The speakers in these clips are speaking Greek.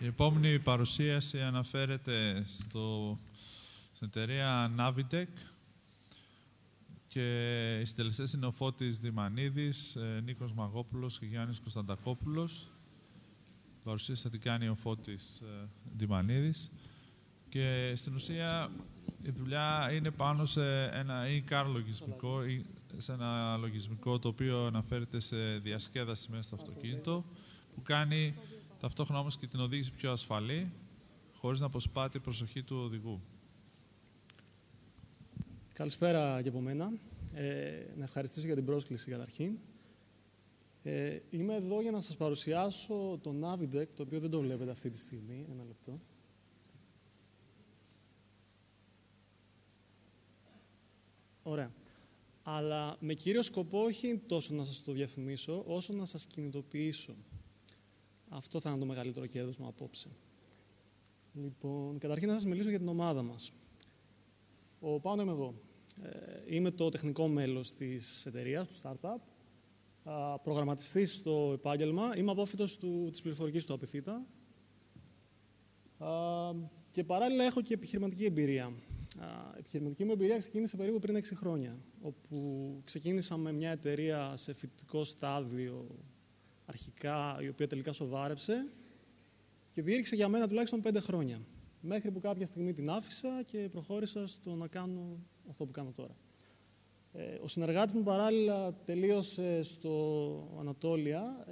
Η επόμενη παρουσίαση αναφέρεται στην εταιρεία Navidec και οι συντελεστές είναι ο Φώτης Διμανίδης, Νίκος Μαγόπουλος και Γιάννης Κωνσταντακόπουλος. Η παρουσίαση θα την κάνει ο Φώτης Διμανίδης. Και στην ουσία η δουλειά είναι πάνω σε ένα e-car λογισμικό, σε ένα λογισμικό το οποίο αναφέρεται σε διασκέδαση μέσα στο αυτοκίνητο, που κάνει ταυτόχρονα όμως και την οδήγηση πιο ασφαλή, χωρίς να αποσπάται η προσοχή του οδηγού. Καλησπέρα και από μένα. Να ευχαριστήσω για την πρόσκληση καταρχήν. Είμαι εδώ για να σας παρουσιάσω το Navidec, το οποίο δεν το βλέπετε αυτή τη στιγμή. Ένα λεπτό. Ωραία. Αλλά με κύριο σκοπό όχι τόσο να σας το διαφημίσω, όσο να σας κινητοποιήσω. Αυτό θα είναι το μεγαλύτερο κέρδος μου απόψε. Λοιπόν, καταρχήν να σας μιλήσω για την ομάδα μας. Ο Πάνο είμαι εγώ. Είμαι το τεχνικό μέλος της εταιρείας, του startup. Προγραμματιστής στο επάγγελμα. Είμαι απόφοιτος της πληροφορικής του Απιθήτα. Και παράλληλα έχω και επιχειρηματική εμπειρία. Η επιχειρηματική μου εμπειρία ξεκίνησε περίπου πριν 6 χρόνια, όπου ξεκίνησα με μια εταιρεία σε φοιτητικό στάδιο αρχικά, η οποία τελικά σοβάρεψε και διήρξε για μένα τουλάχιστον 5 χρόνια. Μέχρι που κάποια στιγμή την άφησα και προχώρησα στο να κάνω αυτό που κάνω τώρα. Ο συνεργάτης μου παράλληλα τελείωσε στο Ανατολία.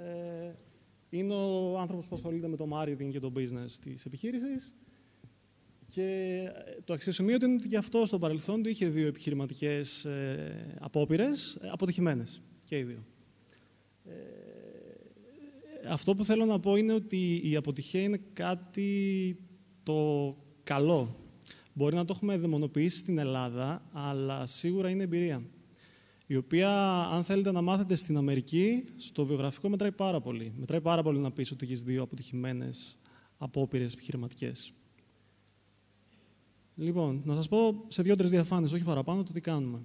Είναι ο άνθρωπος που ασχολείται με το marketing και το business της επιχείρησης. Και το αξιοσημείωτο είναι ότι και αυτό στο παρελθόν του είχε 2 επιχειρηματικές απόπειρες, αποτυχημένες και οι 2. Αυτό που θέλω να πω είναι ότι η αποτυχία είναι κάτι το καλό. Μπορεί να το έχουμε δαιμονοποιήσει στην Ελλάδα, αλλά σίγουρα είναι εμπειρία. Η οποία, αν θέλετε να μάθετε στην Αμερική, στο βιογραφικό μετράει πάρα πολύ. Μετράει πάρα πολύ να πεις ότι έχεις 2 αποτυχημένες απόπειρες επιχειρηματικές. Λοιπόν, να σας πω σε 2-3 διαφάνειες, όχι παραπάνω, το τι κάνουμε.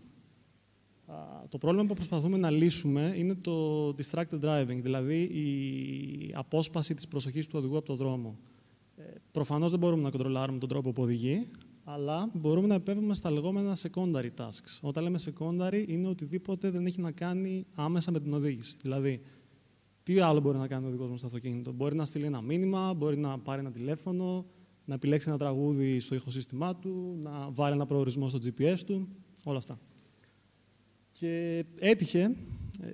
Το πρόβλημα που προσπαθούμε να λύσουμε είναι το distracted driving, δηλαδή η απόσπαση της προσοχής του οδηγού από τον δρόμο. Προφανώς δεν μπορούμε να κοντρολάρουμε τον τρόπο που οδηγεί, αλλά μπορούμε να επέμβουμε στα λεγόμενα secondary tasks. Όταν λέμε secondary, είναι οτιδήποτε δεν έχει να κάνει άμεσα με την οδήγηση. Δηλαδή, τι άλλο μπορεί να κάνει ο οδηγός μου στο αυτοκίνητο. Μπορεί να στείλει ένα μήνυμα, μπορεί να πάρει ένα τηλέφωνο, να επιλέξει ένα τραγούδι στο ηχοσύστημά του, να βάλει ένα προορισμό στο GPS του, όλα αυτά. Και έτυχε,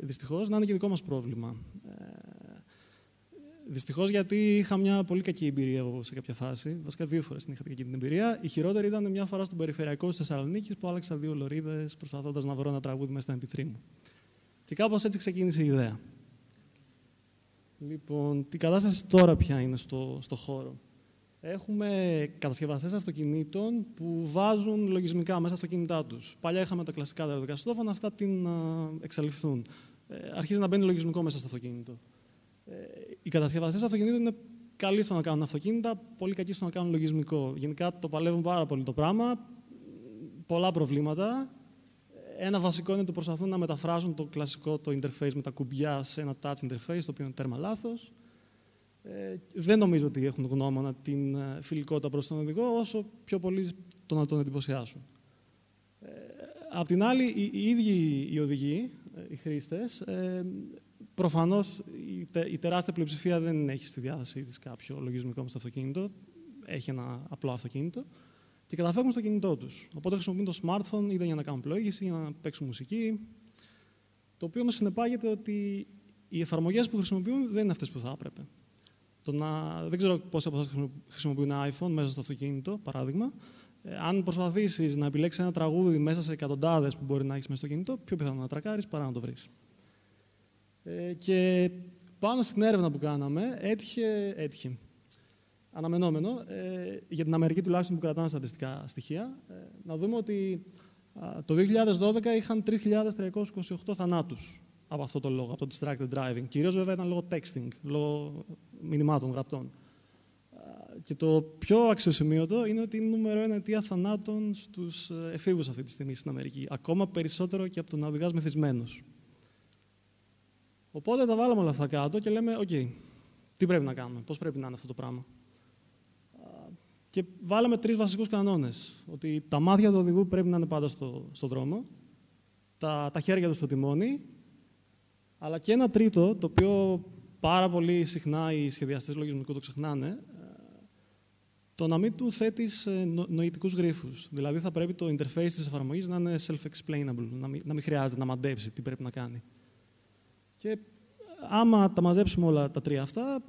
δυστυχώς, να είναι και δικό μας πρόβλημα. Δυστυχώς γιατί είχα μια πολύ κακή εμπειρία εγώ σε κάποια φάση. Βασικά 2 φορές την είχα κακή την εμπειρία. Η χειρότερη ήταν μια φορά στον περιφερειακό της Θεσσαλονίκης που άλλαξα 2 λωρίδες προσπαθώντας να βρω ένα τραγούδι μέσα στα MP3 μου. Και κάπως έτσι ξεκίνησε η ιδέα. Λοιπόν, η κατάσταση τώρα πια είναι στο χώρο. Έχουμε κατασκευαστές αυτοκινήτων που βάζουν λογισμικά μέσα στα αυτοκίνητά τους. Παλιά είχαμε τα κλασικά δερματοκαστόφωνα, αυτά την εξαλειφθούν. Αρχίζει να μπαίνει λογισμικό μέσα στο αυτοκίνητο. Οι κατασκευαστές αυτοκινήτων είναι καλοί στο να κάνουν αυτοκίνητα, πολύ κακοί στο να κάνουν λογισμικό. Γενικά το παλεύουν πάρα πολύ το πράγμα. Πολλά προβλήματα. Ένα βασικό είναι ότι προσπαθούν να μεταφράσουν το κλασικό το interface με τα κουμπιά σε ένα touch interface, το οποίο είναι τέρμα λάθος. Δεν νομίζω ότι έχουν γνώμονα την φιλικότητα προς τον οδηγό, όσο πιο πολύ το να τον εντυπωσιάσουν. Απ' την άλλη, οι ίδιοι οι οδηγοί, οι χρήστες, προφανώς η τεράστια πλειοψηφία δεν έχει στη διάθεσή της κάποιο λογισμικό στο αυτοκίνητο. Έχει ένα απλό αυτοκίνητο και καταφεύγουν στο κινητό τους. Οπότε χρησιμοποιούν το smartphone είτε για να κάνουν πλοήγηση, για να παίξουν μουσική. Το οποίο όμως συνεπάγεται ότι οι εφαρμογές που χρησιμοποιούν δεν είναι αυτές που θα έπρεπε. Δεν ξέρω πόσοι από εσάς χρησιμοποιούν ένα iPhone μέσα στο αυτοκίνητο, παράδειγμα. Αν προσπαθήσεις να επιλέξεις ένα τραγούδι μέσα σε εκατοντάδες που μπορεί να έχεις μέσα στο κινητό, πιο πιθανό να τρακάρεις παρά να το βρεις. Και πάνω στην έρευνα που κάναμε, έτυχε. Αναμενόμενο, για την Αμερική τουλάχιστον που κρατάνε στατιστικά στοιχεία, να δούμε ότι το 2012 είχαν 3.328 θανάτους. Από αυτό το λόγο, από το distracted driving. Κυρίως βέβαια ήταν λόγω texting, λόγω μηνυμάτων γραπτών. Και το πιο αξιοσημείωτο είναι ότι είναι νούμερο 1 αιτία θανάτων στους εφήβους αυτή τη στιγμή στην Αμερική. Ακόμα περισσότερο και από το να οδηγάς μεθυσμένος. Οπότε τα βάλαμε όλα αυτά κάτω και λέμε: OK, τι πρέπει να κάνουμε, πώς πρέπει να είναι αυτό το πράγμα. Και βάλαμε τρεις βασικούς κανόνες. Ότι τα μάτια του οδηγού πρέπει να είναι πάντα στο δρόμο, τα χέρια του στο τιμόνι, αλλά και ένα τρίτο, το οποίο πάρα πολύ συχνά οι σχεδιαστές λογισμικού το ξεχνάνε, το να μην του θέτεις νοητικούς γρίφους. Δηλαδή θα πρέπει το interface της εφαρμογής να είναι self-explainable, να μην χρειάζεται να μαντέψει τι πρέπει να κάνει. Και άμα τα μαζέψουμε όλα τα τρία αυτά,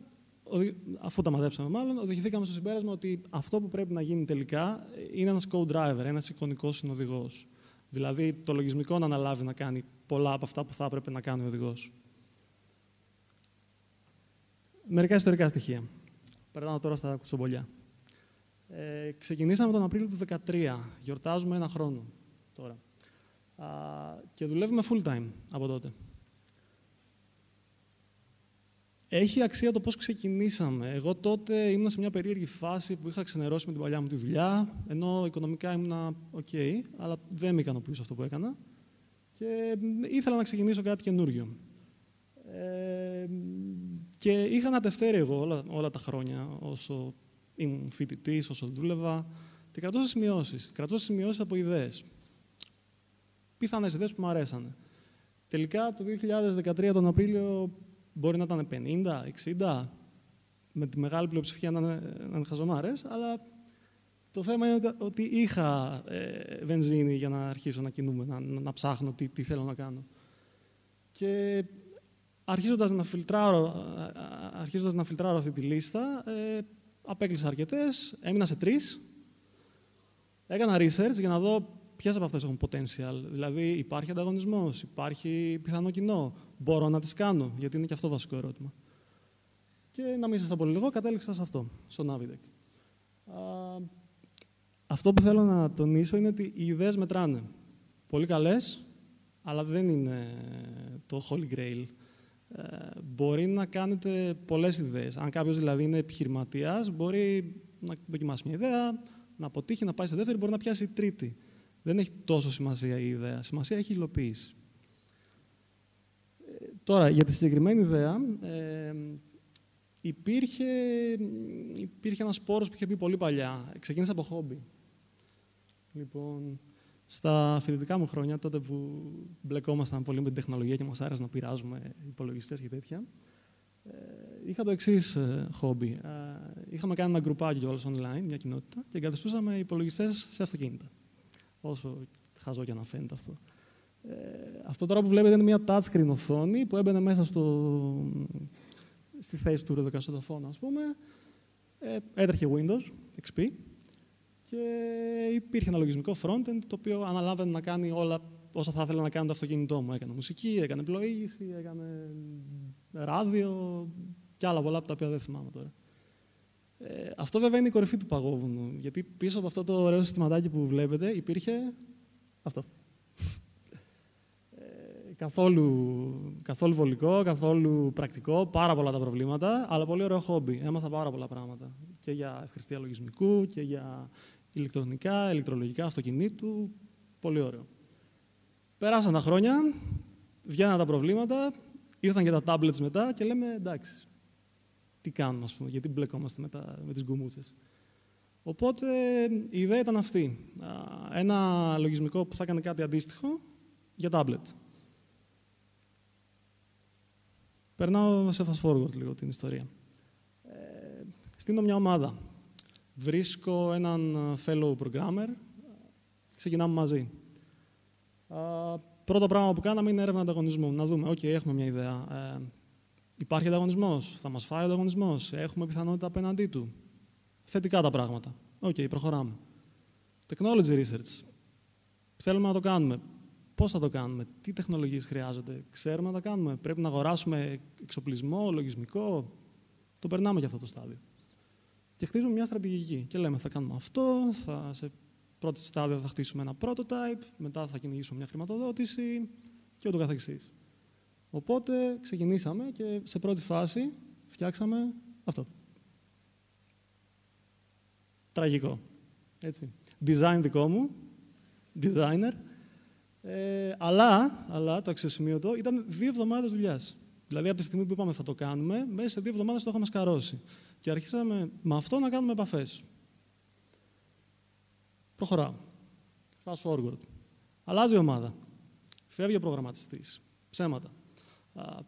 αφού τα μαζέψαμε μάλλον, οδηγηθήκαμε στο συμπέρασμα ότι αυτό που πρέπει να γίνει τελικά είναι ένας co-driver, ένας εικονικός συνοδηγός. Δηλαδή το λογισμικό να αναλάβει να κάνει πολλά από αυτά που θα έπρεπε να κάνει ο οδηγός. Μερικά ιστορικά στοιχεία. Περνάω τώρα στα κουτσομπολιά. Ξεκινήσαμε τον Απρίλιο του 2013. Γιορτάζουμε ένα χρόνο τώρα. Και δουλεύουμε full time από τότε. Έχει αξία το πώς ξεκινήσαμε. Εγώ τότε ήμουν σε μια περίεργη φάση που είχα ξενερώσει με την παλιά μου τη δουλειά, ενώ οικονομικά ήμουνα ok, αλλά δεν με ικανοποιούσε αυτό που έκανα. Και ήθελα να ξεκινήσω κάτι καινούριο. Και είχα ανατευτέρει εγώ όλα τα χρόνια, όσο ήμουν φοιτητής, όσο δούλευα, και κρατούσα σημειώσεις. Κρατούσα σημειώσεις από ιδέες. Πιθανές ιδέες που μου αρέσανε. Τελικά, το 2013, τον Απρίλιο, μπορεί να ήταν 50, 60, με τη μεγάλη πλειοψηφία να είναι χαζομάρες, αλλά το θέμα είναι ότι είχα βενζίνη για να αρχίσω να κινούμαι, να ψάχνω τι θέλω να κάνω. Και αρχίζοντας να φιλτράρω αυτή τη λίστα, απέκλεισα αρκετές, έμεινα σε 3. Έκανα research για να δω ποιες από αυτές έχουν potential. Δηλαδή, υπάρχει ανταγωνισμός, υπάρχει πιθανό κοινό. Μπορώ να τις κάνω, γιατί είναι και αυτό βασικό ερώτημα. Και να μην σας τα πω λίγο, κατέληξα σε αυτό, στο Navidec. Αυτό που θέλω να τονίσω είναι ότι οι ιδέες μετράνε. Πολύ καλές, αλλά δεν είναι το Holy Grail. Μπορεί να κάνετε πολλές ιδέες. Αν κάποιος δηλαδή είναι επιχειρηματίας, μπορεί να δοκιμάσει μια ιδέα, να αποτύχει, να πάει σε δεύτερη, μπορεί να πιάσει τρίτη. Δεν έχει τόσο σημασία η ιδέα. Σημασία έχει η υλοποίηση. Τώρα, για τη συγκεκριμένη ιδέα, υπήρχε ένας πόρος που είχε μπει πολύ παλιά. Ξεκίνησε από χόμπι. Λοιπόν, στα φοιτητικά μου χρόνια, τότε που μπλεκόμασταν πολύ με την τεχνολογία και μας άρεσε να πειράζουμε υπολογιστές και τέτοια, είχα το εξής χόμπι. Είχαμε κάνει ένα γκρουπάκι όλες online, μια κοινότητα, και εγκαθιστούσαμε υπολογιστές σε αυτοκίνητα. Όσο χαζό και να φαίνεται αυτό. Αυτό τώρα που βλέπετε είναι μια touchscreen οθόνη που έμπαινε μέσα στη θέση του ροδοκασσοδοφώνου, ας πούμε. Έτρεχε Windows XP και υπήρχε ένα λογισμικό frontend το οποίο αναλάβαινε να κάνει όλα όσα θα ήθελα να κάνει το αυτοκίνητό μου. Έκανε μουσική, έκανε πλοήγηση, έκανε ράδιο και άλλα πολλά από τα οποία δεν θυμάμαι τώρα. Αυτό βέβαια είναι η κορυφή του παγόβουνου, γιατί πίσω από αυτό το ωραίο συστηματάκι που βλέπετε υπήρχε αυτό. Καθόλου βολικό, καθόλου πρακτικό, πάρα πολλά τα προβλήματα, αλλά πολύ ωραίο χόμπι. Έμαθα πάρα πολλά πράγματα και για ευχρηστία λογισμικού και για ηλεκτρονικά, ηλεκτρολογικά, αυτοκινήτου. Πολύ ωραίο. Περάσαν τα χρόνια, βγαίναν τα προβλήματα, ήρθαν και τα tablets μετά και λέμε εντάξει. Τι κάνουμε, ας πούμε, γιατί μπλεκόμαστε με τις γκουμούτσες. Οπότε η ιδέα ήταν αυτή. Ένα λογισμικό που θα έκανε κάτι αντίστοιχο για tablet. Περνάω σε fast forward λίγο την ιστορία. Στείνω μια ομάδα. Βρίσκω έναν fellow programmer. Ξεκινάμε μαζί. Πρώτο πράγμα που κάναμε είναι έρευνα ανταγωνισμού. Να δούμε, OK, έχουμε μια ιδέα. Υπάρχει ανταγωνισμός, θα μας φάει ανταγωνισμός, έχουμε πιθανότητα απέναντί του. Θετικά τα πράγματα. OK, προχωράμε. Technology research. Θέλουμε να το κάνουμε. Πώς θα το κάνουμε, τι τεχνολογίες χρειάζονται, ξέρουμε να τα κάνουμε, πρέπει να αγοράσουμε εξοπλισμό, λογισμικό. Το περνάμε για αυτό το στάδιο. Και χτίζουμε μια στρατηγική. Και λέμε, θα κάνουμε αυτό, σε πρώτο στάδιο θα χτίσουμε ένα prototype, μετά θα κυνηγήσουμε μια χρηματοδότηση και ούτω καθεξής. Οπότε ξεκινήσαμε και σε πρώτη φάση φτιάξαμε αυτό. Τραγικό, έτσι. Design δικό μου, designer. Αλλά το αξιοσημείωτο ήταν 2 εβδομάδες δουλειάς. Δηλαδή από τη στιγμή που είπαμε θα το κάνουμε, μέσα σε 2 εβδομάδες το είχαμε σκαρώσει. Και αρχίσαμε με αυτό να κάνουμε επαφές. Προχωράμε. Fast forward. Αλλάζει η ομάδα. Φεύγει ο προγραμματιστής. Ψέματα.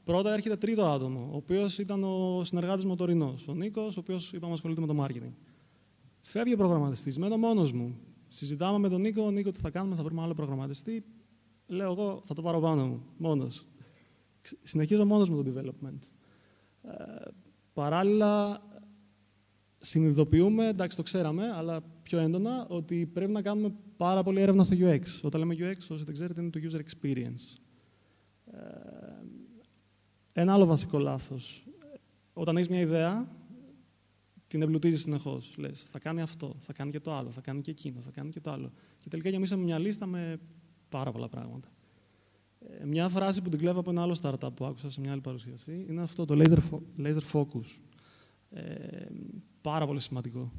Πρώτα έρχεται τρίτο άτομο, ο οποίος ήταν ο συνεργάτης μου ο τωρινός, ο Νίκος, ο οποίος είπαμε ασχολείται με το marketing. Φεύγει ο προγραμματιστής, μένω μόνος μου. Συζητάμε με τον Νίκο, τι θα κάνουμε, θα βρούμε άλλο προγραμματιστή. Λέω εγώ, θα το πάρω πάνω μου, μόνος. Συνεχίζω μόνος με το development. Παράλληλα, συνειδητοποιούμε, εντάξει το ξέραμε, αλλά πιο έντονα, ότι πρέπει να κάνουμε πάρα πολύ έρευνα στο UX. Όταν λέμε UX, όσοι δεν ξέρετε, είναι το user experience. Ένα άλλο βασικό λάθος. Όταν έχεις μια ιδέα, την εμπλουτίζεις συνεχώς. Λες, θα κάνει αυτό, θα κάνει και το άλλο, θα κάνει και εκείνο, θα κάνει και το άλλο. Και τελικά γεμίσαμε μια λίστα με πάρα πολλά πράγματα. Μια φράση που την κλέβω από ένα άλλο startup που άκουσα σε μια άλλη παρουσίαση είναι αυτό, το laser focus. Πάρα πολύ σημαντικό.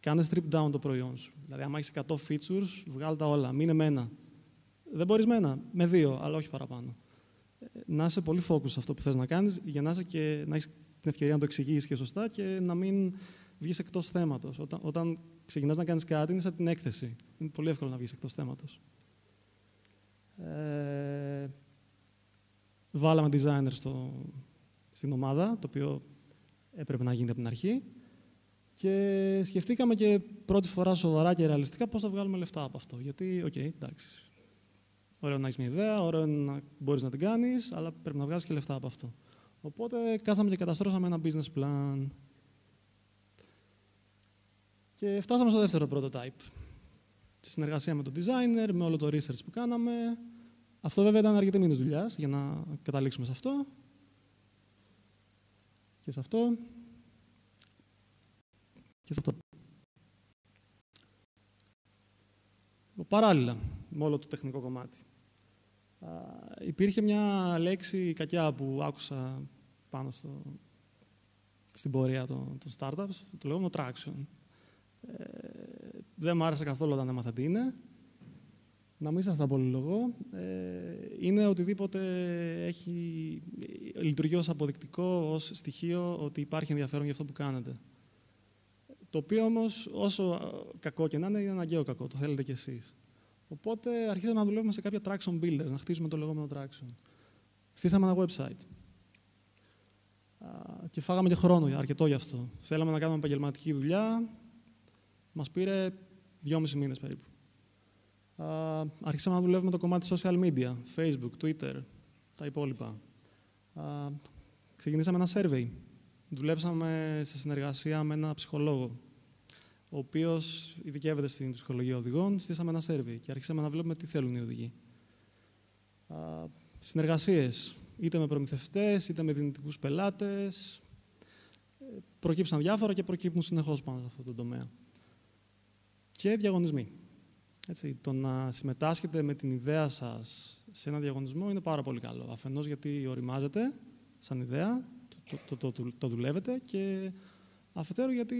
Κάνε strip down το προϊόν σου. Δηλαδή, άμα έχεις 100 features, βγάλ τα όλα. Μείνε με ένα. Δεν μπορείς με ένα, με δύο, αλλά όχι παραπάνω. Να είσαι πολύ focus σε αυτό που θες να κάνεις, για να, να έχεις την ευκαιρία να το εξηγήσεις και σωστά και να μην βγεις εκτός θέματος. Όταν ξεκινάς να κάνεις κάτι, είναι σαν την έκθεση. Είναι πολύ εύκολο να βγεις εκτός θέματος. Βάλαμε designer στην ομάδα, το οποίο έπρεπε να γίνεται από την αρχή. Και σκεφτήκαμε και πρώτη φορά σοβαρά και ρεαλιστικά πώς θα βγάλουμε λεφτά από αυτό. Γιατί, οκ, εντάξει. Ωραίο να έχεις μια ιδέα, ωραίο να μπορείς να την κάνεις, αλλά πρέπει να βγάλεις και λεφτά από αυτό. Οπότε, κάσαμε και καταστρώσαμε ένα business plan. Και φτάσαμε στο δεύτερο prototype. Στη συνεργασία με τον designer, με όλο το research που κάναμε. Αυτό βέβαια ήταν αρκετοί μήνες δουλειάς για να καταλήξουμε σε αυτό. Και σε αυτό. Και σε αυτό. Παράλληλα με όλο το τεχνικό κομμάτι. Υπήρχε μια λέξη κακιά που άκουσα πάνω στην πορεία των startups, το λεγόμενο traction. Δεν μου άρεσε καθόλου όταν έμαθα τι είναι. Να μην σας τα πολυλογώ. Είναι οτιδήποτε λειτουργεί ως αποδεικτικό, ως στοιχείο ότι υπάρχει ενδιαφέρον για αυτό που κάνετε. Το οποίο όμως, όσο κακό και να είναι, είναι αναγκαίο κακό. Το θέλετε κι εσείς. Οπότε αρχίσαμε να δουλεύουμε σε κάποια traction builders, να χτίζουμε το λεγόμενο traction. Στήσαμε ένα website. Και φάγαμε και χρόνο αρκετό γι' αυτό. Θέλαμε να κάνουμε επαγγελματική δουλειά. Μας πήρε 2,5 μήνες περίπου. Αρχίσαμε να δουλεύουμε το κομμάτι social media, Facebook, Twitter, τα υπόλοιπα. Ξεκινήσαμε ένα survey. Δουλέψαμε σε συνεργασία με ένα ψυχολόγο, ο οποίος ειδικεύεται στην ψυχολογία οδηγών. Στήσαμε ένα survey και αρχίσαμε να βλέπουμε τι θέλουν οι οδηγοί. Συνεργασίες, είτε με προμηθευτές, είτε με δυνητικούς πελάτες. Προκύψαν διάφορα και προκύπτουν συνεχώς πάνω σε αυτό το τομέα. Και διαγωνισμοί. Έτσι, το να συμμετάσχετε με την ιδέα σας σε ένα διαγωνισμό είναι πάρα πολύ καλό. Αφενός γιατί οριμάζετε σαν ιδέα, το δουλεύετε και αφετέρου γιατί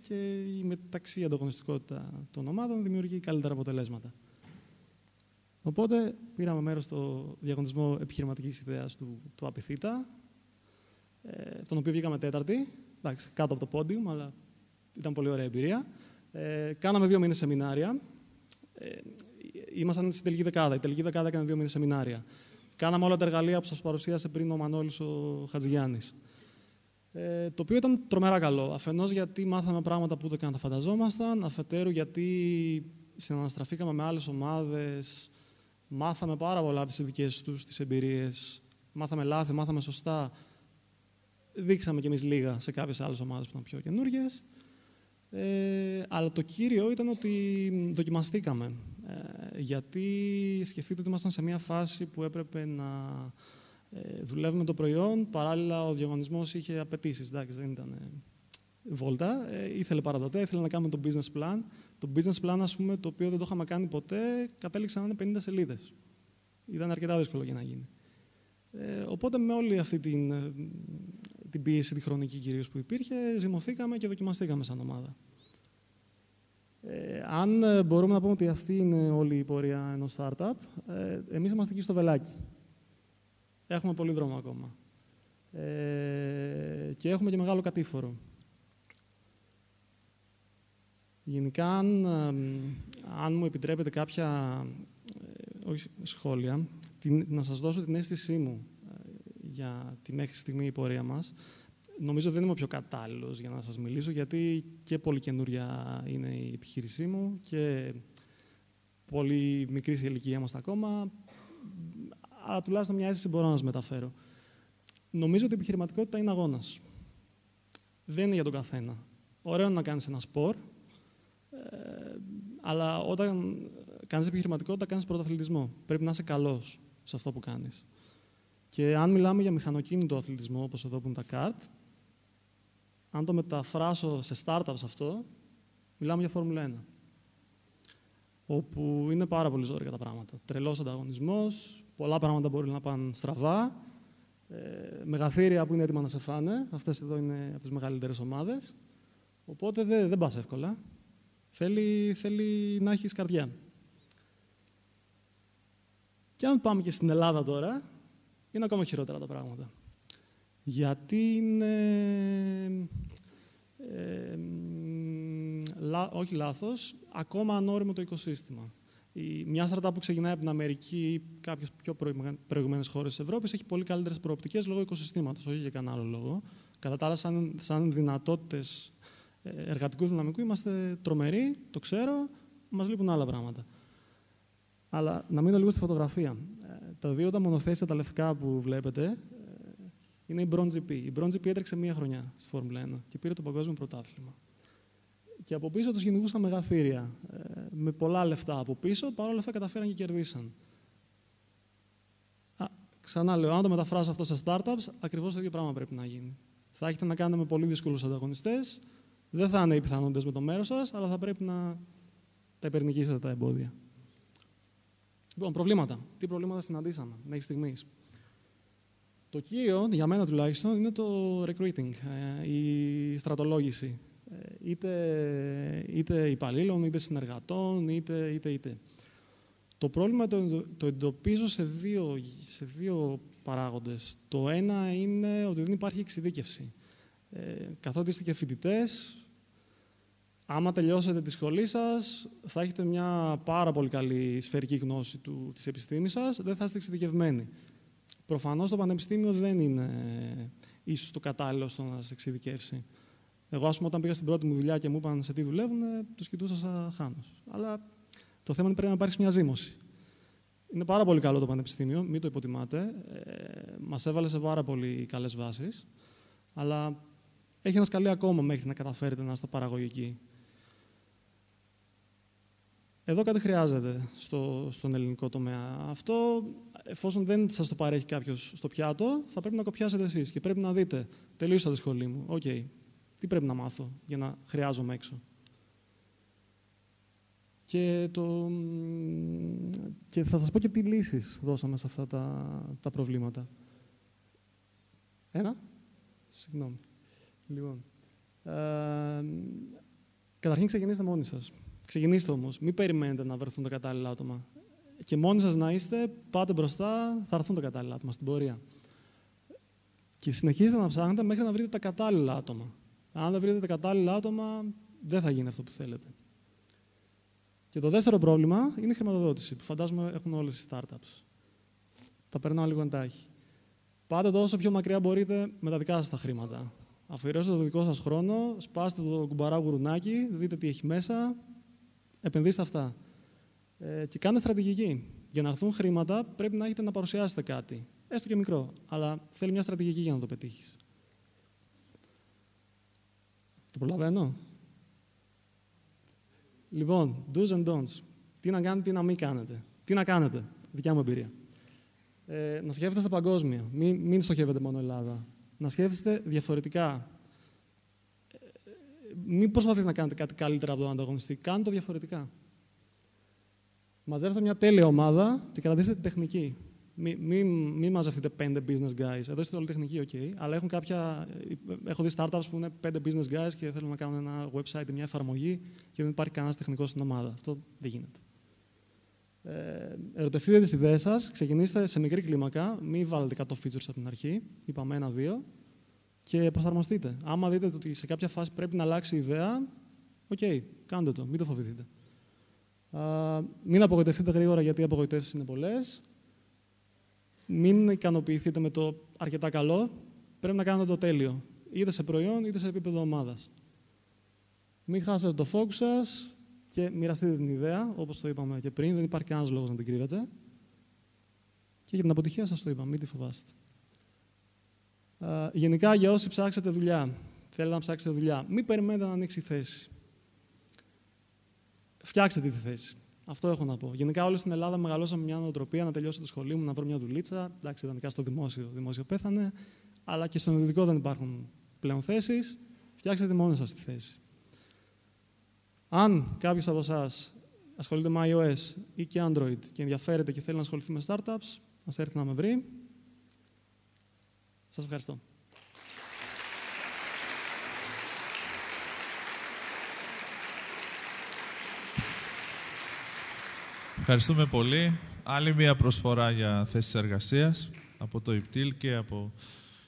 και η μεταξύ ανταγωνιστικότητα των ομάδων δημιουργεί καλύτερα αποτελέσματα. Οπότε πήραμε μέρος στο διαγωνισμό επιχειρηματικής ιδέας του Απιθήτα, τον οποίο βγήκαμε τέταρτη, εντάξει, κάτω από το πόντιουμ, αλλά ήταν πολύ ωραία εμπειρία. Κάναμε 2 μήνες σεμινάρια. Ήμασταν στην τελική δεκάδα. Η τελική δεκάδα έκανε 2 μήνες σεμινάρια. Κάναμε όλα τα εργαλεία που σας παρουσίασε πριν ο Μανώλης ο Χατζηγιάννης. Το οποίο ήταν τρομερά καλό. Αφενός γιατί μάθαμε πράγματα που ούτε καν τα φανταζόμασταν. Αφετέρου γιατί συναναστραφήκαμε με άλλες ομάδες. Μάθαμε πάρα πολλά από τις δικές τους τις εμπειρίες. Μάθαμε λάθη, μάθαμε σωστά. Δείξαμε κι εμείς λίγα σε κάποιες άλλες ομάδες που ήταν πιο καινούργιες. Αλλά το κύριο ήταν ότι δοκιμαστήκαμε. Γιατί σκεφτείτε ότι ήμασταν σε μια φάση που έπρεπε να δουλεύουμε το προϊόν. Παράλληλα, ο διαγωνισμός είχε απαιτήσεις. Δεν ήταν βόλτα. Ήθελε παραδοτέα, ήθελε να κάνουμε το business plan. Το business plan, ας πούμε, το οποίο δεν το είχαμε κάνει ποτέ, κατέληξε να είναι 50 σελίδες. Ήταν αρκετά δύσκολο για να γίνει. Οπότε, με όλη αυτή την πίεση, τη χρονική κυρίως που υπήρχε, ζυμωθήκαμε και δοκιμαστήκαμε σαν ομάδα. Αν μπορούμε να πούμε ότι αυτή είναι όλη η πορεία ενός startup, εμείς είμαστε εκεί στο βελάκι. Έχουμε πολύ δρόμο ακόμα. Και έχουμε και μεγάλο κατήφορο. Γενικά, αν μου επιτρέπετε κάποια όχι, σχόλια, να σας δώσω την αίσθησή μου για τη μέχρι στιγμή η πορεία μας. Νομίζω δεν είμαι ο πιο κατάλληλος για να σας μιλήσω, γιατί και πολύ καινούρια είναι η επιχείρησή μου και πολύ μικρή η ηλικία μας ακόμα, αλλά τουλάχιστον μια αίσθηση μπορώ να σας μεταφέρω. Νομίζω ότι η επιχειρηματικότητα είναι αγώνας. Δεν είναι για τον καθένα. Ωραίο να κάνεις ένα σπορ, αλλά όταν κάνεις επιχειρηματικότητα, κάνεις πρωταθλητισμό. Πρέπει να είσαι καλός σε αυτό που κάνεις. Και αν μιλάμε για μηχανοκίνητο αθλητισμό, όπως εδώ που είναι τα καρτ, αν το μεταφράσω σε startups αυτό, μιλάμε για Φόρμουλα 1. Όπου είναι πάρα πολύ ζόρικα τα πράγματα. Τρελός ανταγωνισμός, πολλά πράγματα μπορεί να πάνε στραβά, μεγαθύρια που είναι έτοιμα να σε φάνε. Αυτές εδώ είναι από τις μεγαλύτερες ομάδες. Οπότε δεν πας εύκολα. Θέλει να έχεις καρδιά. Και αν πάμε και στην Ελλάδα τώρα, είναι ακόμα χειρότερα τα πράγματα. Γιατί είναι... όχι λάθος, ακόμα ανώριμο το οικοσύστημα. Μια startup που ξεκινάει από την Αμερική ή κάποιες πιο προηγουμένες χώρες της Ευρώπης έχει πολύ καλύτερες προοπτικές λόγω οικοσυστήματος, όχι για κανένα άλλο λόγο. Κατά τα άλλα, σαν δυνατότητες εργατικού δυναμικού είμαστε τρομεροί, το ξέρω, μας λείπουν άλλα πράγματα. Αλλά να μείνω λίγο στη φωτογραφία. Τα δύο τα μονοθέσια, τα λευκά που βλέπετε, είναι η Bronze GP. Η Bronze GP έτρεξε μία χρονιά στη Φόρμουλα 1 και πήρε το παγκόσμιο πρωτάθλημα. Και από πίσω τους γενικούσαν μεγαθύρια, με πολλά λεφτά από πίσω, παρόλα αυτά καταφέραν και κερδίσαν. Ξανά λέω, αν το μεταφράσω αυτό σε startups, ακριβώς το ίδιο πράγμα πρέπει να γίνει. Θα έχετε να κάνετε με πολύ δύσκολους ανταγωνιστές, δεν θα είναι οι πιθανότητες με το μέρος σας, αλλά θα πρέπει να τα υπερνικήσετε τα εμπόδια. Λοιπόν, προβλήματα. Τι προβλήματα συναντήσαμε μέχρι στιγμής. Το κύριο, για μένα τουλάχιστον, είναι το recruiting, η στρατολόγηση. Είτε υπαλλήλων, είτε συνεργατών, είτε. Το πρόβλημα το εντοπίζω σε δύο παράγοντες. Το ένα είναι ότι δεν υπάρχει εξειδίκευση. Καθότι είστε και φοιτητές, άμα τελειώσετε τη σχολή σας, θα έχετε μια πάρα πολύ καλή σφαιρική γνώση της επιστήμης σας, δεν θα είστε εξειδικευμένοι. Προφανώς το πανεπιστήμιο δεν είναι ίσως το κατάλληλο στο να σας εξειδικεύσει. Εγώ, ας πούμε, όταν πήγα στην πρώτη μου δουλειά και μου είπαν σε τι δουλεύουν, τους κοιτούσα σαν χάνος. Αλλά το θέμα είναι πρέπει να υπάρξει μια ζήμωση. Είναι πάρα πολύ καλό το πανεπιστήμιο, μην το υποτιμάτε. Μας έβαλε σε πάρα πολύ καλές βάσεις. Αλλά έχει ένα σκαλί ακόμα μέχρι να καταφέρετε να είστε παραγωγικοί. Εδώ κάτι χρειάζεται στον ελληνικό τομέα. Αυτό, εφόσον δεν σας το παρέχει κάποιος στο πιάτο, θα πρέπει να κοπιάσετε εσείς και πρέπει να δείτε. Τελείωσα τη σχολή μου. Okay. Τι πρέπει να μάθω για να χρειάζομαι έξω. Και θα σας πω και τι λύσεις δώσαμε σε αυτά τα προβλήματα. Συγγνώμη. Λοιπόν. Καταρχήν ξεκινήστε μόνοι σας. Ξεκινήστε όμως. Μην περιμένετε να βρεθούν τα κατάλληλα άτομα. Και μόνοι σας να είστε, πάτε μπροστά, θα έρθουν τα κατάλληλα άτομα στην πορεία. Και συνεχίζετε να ψάχνετε μέχρι να βρείτε τα κατάλληλα άτομα. Αν δεν βρείτε τα κατάλληλα άτομα, δεν θα γίνει αυτό που θέλετε. Και το δεύτερο πρόβλημα είναι η χρηματοδότηση, που φαντάζομαι έχουν όλες οι startups. Τα περνάω λίγο εντάχει. Πάτε το όσο πιο μακριά μπορείτε με τα δικά σας τα χρήματα. Αφιερώστε το δικό σας χρόνο, σπάστε το κουμπαρά γουρουνάκι, δείτε τι έχει μέσα, επενδύστε αυτά. Και κάντε στρατηγική. Για να έρθουν χρήματα, πρέπει να έχετε να παρουσιάσετε κάτι. Έστω και μικρό, αλλά θέλει μια στρατηγική για να το πετύχεις. Το προλαβαίνω. Λοιπόν, do's and don'ts. Τι να κάνετε, τι να μην κάνετε. Τι να κάνετε, δικιά μου εμπειρία. Να σκέφτεστε παγκόσμια. Μην στοχεύετε μόνο Ελλάδα. Να σκέφτεστε διαφορετικά. Μην προσπαθείτε να κάνετε κάτι καλύτερα από τον ανταγωνιστή. Κάντε το διαφορετικά. Μαζεύετε μια τέλεια ομάδα και κρατήστε τη τεχνική. Μην μαζευτείτε 5 business guys. Εδώ είστε όλοι τεχνικοί, OK. Αλλά έχω δει startups που είναι 5 business guys και θέλουν να κάνουν ένα website ή μια εφαρμογή και δεν υπάρχει κανένας τεχνικός στην ομάδα. Αυτό δεν γίνεται. Ερωτευτείτε τις ιδέες σας. Ξεκινήστε σε μικρή κλίμακα. Μην βάλετε 100 features από την αρχή. Είπαμε 1-2. Και προσαρμοστείτε. Άμα δείτε ότι σε κάποια φάση πρέπει να αλλάξει η ιδέα, Οκ, κάντε το, μην το φοβηθείτε. Μην απογοητευτείτε γρήγορα, γιατί οι απογοητεύσεις είναι πολλές. Μην ικανοποιηθείτε με το αρκετά καλό. Πρέπει να κάνετε το τέλειο. Είτε σε προϊόν, είτε σε επίπεδο ομάδας. Μην χάσετε το focus σας και μοιραστείτε την ιδέα, όπως το είπαμε και πριν. Δεν υπάρχει κανένας λόγος να την κρύβετε. Και για την αποτυχία σας το είπαμε, μην τη φοβάστε. Γενικά, για όσοι ψάξετε δουλειά, θέλετε να ψάξετε δουλειά, μην περιμένετε να ανοίξει η θέση. Φτιάξτε τη θέση. Αυτό έχω να πω. Γενικά, όλοι στην Ελλάδα μεγαλώσαμε μια νοοτροπία να τελειώσω το σχολείο μου, να βρω μια δουλίτσα. Εντάξει, ιδανικά στο δημόσιο. Δημόσιο πέθανε. Αλλά και στον ιδιωτικό δεν υπάρχουν πλέον θέσεις. Φτιάξτε τη μόνοι σας τη θέση. Αν κάποιος από εσάς ασχολείται με iOS ή και Android και ενδιαφέρεται και θέλει να ασχοληθεί με startups, μας έρθει να με βρει. Σας ευχαριστώ. Ευχαριστούμε πολύ. Άλλη μία προσφορά για θέσεις εργασίας από το Ιπτήλ και από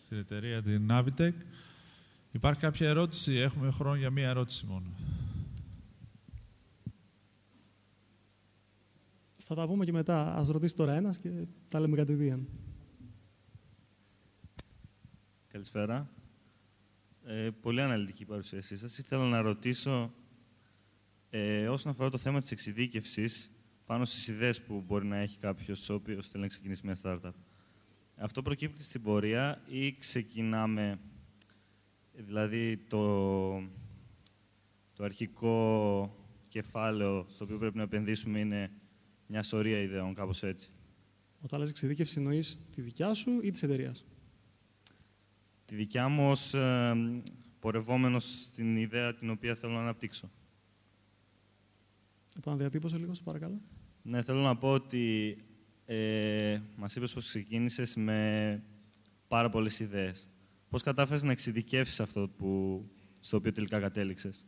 την εταιρεία την Navidec. Υπάρχει κάποια ερώτηση? Έχουμε χρόνο για μία ερώτηση μόνο. Θα τα πούμε και μετά. Ας ρωτήσει τώρα ένας και τα λέμε κατηδίαν. Καλησπέρα. Πολύ αναλυτική παρουσίασή σας. Ήθελα να ρωτήσω όσον αφορά το θέμα της εξειδίκευσης πάνω στις ιδέες που μπορεί να έχει κάποιος ο οποίος θέλει να ξεκινήσει μια startup. Αυτό προκύπτει στην πορεία ή ξεκινάμε, δηλαδή το αρχικό κεφάλαιο στο οποίο πρέπει να επενδύσουμε είναι μια σωρία ιδεών, κάπως έτσι? Όταν λες εξειδίκευση, εννοείς τη δικιά σου ή της εταιρείας? Τη δικιά μου ως πορευόμενος στην ιδέα την οποία θέλω να αναπτύξω. Επαναδιατύπωσε λίγο, σας παρακαλώ. Ναι, θέλω να πω ότι μας είπες πως ξεκίνησες με πάρα πολλές ιδέες. Πώς κατάφερες να εξειδικεύσεις αυτό στο οποίο τελικά κατέληξες?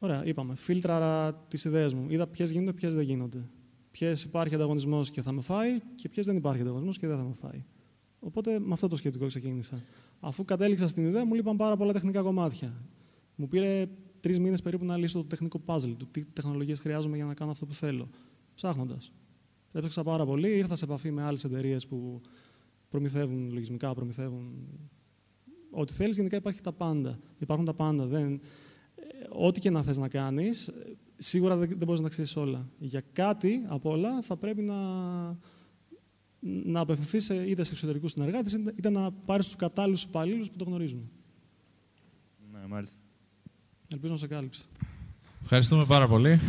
Ωραία, είπαμε. Φίλτραρα τις ιδέες μου. Είδα ποιες γίνονται, ποιες δεν γίνονται. Ποιες υπάρχει ανταγωνισμός και θα με φάει και ποιες δεν υπάρχει ανταγωνισμός και δεν θα με φάει. Οπότε με αυτό το σκεπτικό ξεκίνησα. Αφού κατέληξα στην ιδέα, μου λείπαν πάρα πολλά τεχνικά κομμάτια. Μου πήρε 3 μήνες περίπου να λύσω το τεχνικό puzzle του. Τι τεχνολογίες χρειάζομαι για να κάνω αυτό που θέλω. Ψάχνοντας. Έψαξα πάρα πολύ. Ήρθα σε επαφή με άλλες εταιρείες που προμηθεύουν λογισμικά, προμηθεύουν ό,τι θέλεις. Γενικά υπάρχουν τα πάντα. Ό,τι και να θες να κάνεις, σίγουρα δεν μπορείς να ξέρεις όλα. Για κάτι από όλα θα πρέπει να απευθυνθείς είτε σε εξωτερικούς συνεργάτες, είτε να πάρεις τους κατάλληλους υπαλλήλους που το γνωρίζουν. Ναι, μάλιστα. Ελπίζω να σε κάλυψε. Ευχαριστούμε πάρα πολύ.